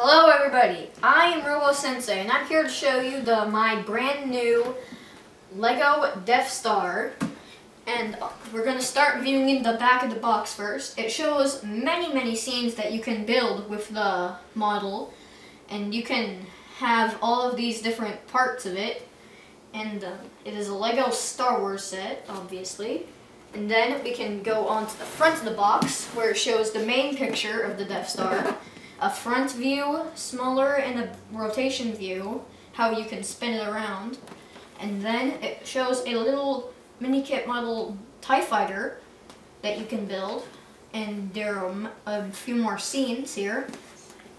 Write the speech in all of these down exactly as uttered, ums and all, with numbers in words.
Hello everybody, I am Robo Sensei and I'm here to show you the my brand new Lego Death Star, and we're going to start viewing in the back of the box first. It shows many many scenes that you can build with the model, and you can have all of these different parts of it, and uh, it is a Lego Star Wars set, obviously. And then we can go on to the front of the box where it shows the main picture of the Death Star. A front view, smaller, and a rotation view, how you can spin it around. And then it shows a little mini kit model TIE Fighter that you can build. And there are a few more scenes here.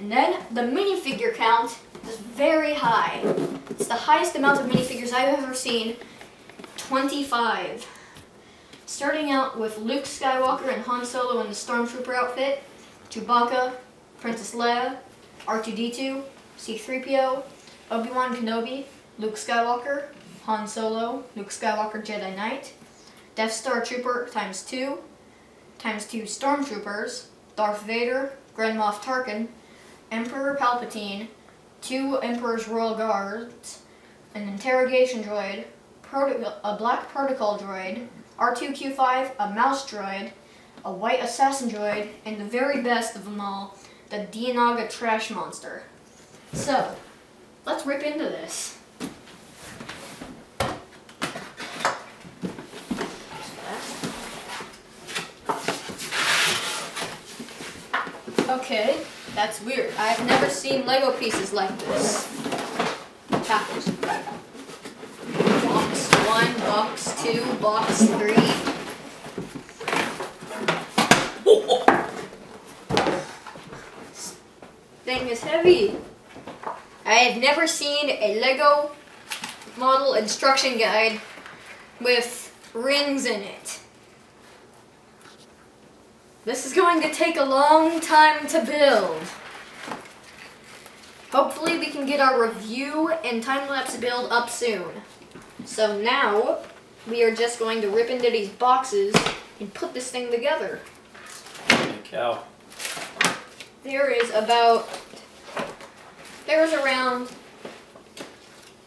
And then the minifigure count is very high. It's the highest amount of minifigures I've ever seen, twenty-five. Starting out with Luke Skywalker and Han Solo in the Stormtrooper outfit, Chewbacca, Princess Leia, R two D two, C three P O, Obi-Wan Kenobi, Luke Skywalker, Han Solo, Luke Skywalker Jedi Knight, Death Star Trooper times two, times two Stormtroopers, Darth Vader, Grand Moff Tarkin, Emperor Palpatine, two Emperor's Royal Guards, an Interrogation Droid, a Black Protocol Droid, R two Q five, a Mouse Droid, a White Assassin Droid, and the very best of them all, the Dianoga Trash Monster. So, let's rip into this. Okay, that's weird. I've never seen Lego pieces like this. Package. Box one, box two, box three. Thing is heavy. I have never seen a Lego model instruction guide with rings in it. This is going to take a long time to build. Hopefully we can get our review and time-lapse build up soon. So now we are just going to rip into these boxes and put this thing together. Holy cow. There is about, there is around,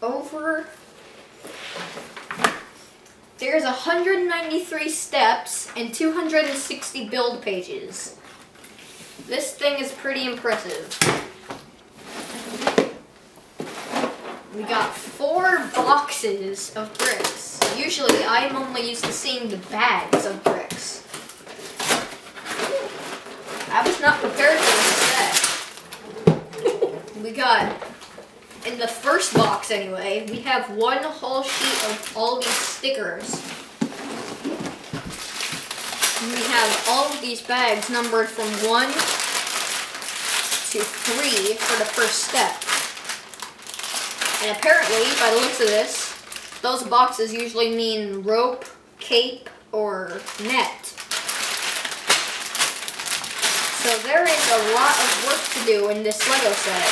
over, there's one hundred ninety-three steps and two hundred sixty build pages. This thing is pretty impressive. We got four boxes of bricks. Usually I'm only used to seeing the bags of bricks. I was not prepared for this set. We got, in the first box anyway, we have one whole sheet of all these stickers. And we have all of these bags numbered from one to three for the first step. And apparently, by the looks of this, those boxes usually mean rope, cape, or net. So there is a lot of work to do in this Lego set.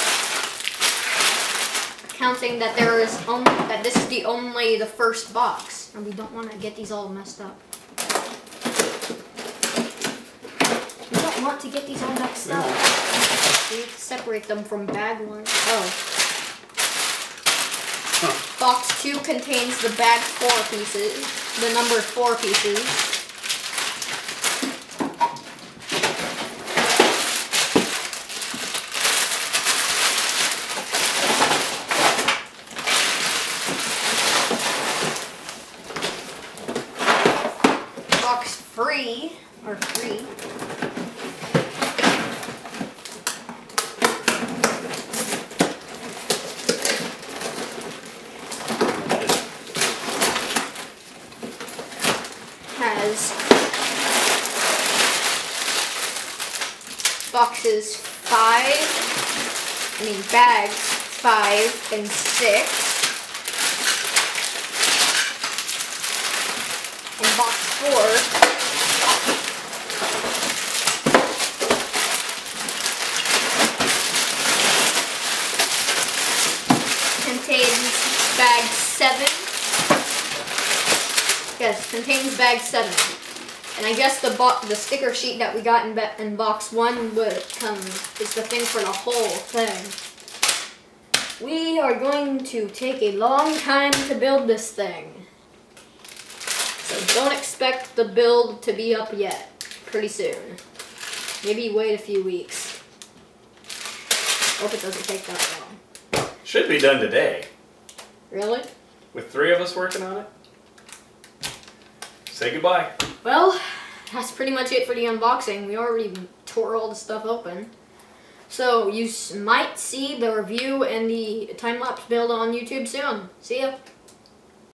Counting that there is only, that this is the only the first box, and we don't want to get these all messed up. We don't want to get these all messed up. We need to separate them from bag one. Oh. Huh. Box two contains the bag four pieces, the number four pieces. Three or three. Has boxes five, I mean bags five and six. And box four. Bag seven. Yes, contains bag seven. And I guess the bo the sticker sheet that we got in, be in box one would come is the thing for the whole thing. We are going to take a long time to build this thing. So don't expect the build to be up yet. Pretty soon. Maybe wait a few weeks. Hope it doesn't take that long. Should be done today. Really? With three of us working on it? Say goodbye. Well, that's pretty much it for the unboxing. We already tore all the stuff open. So you might see the review and the time-lapse build on YouTube soon. See ya.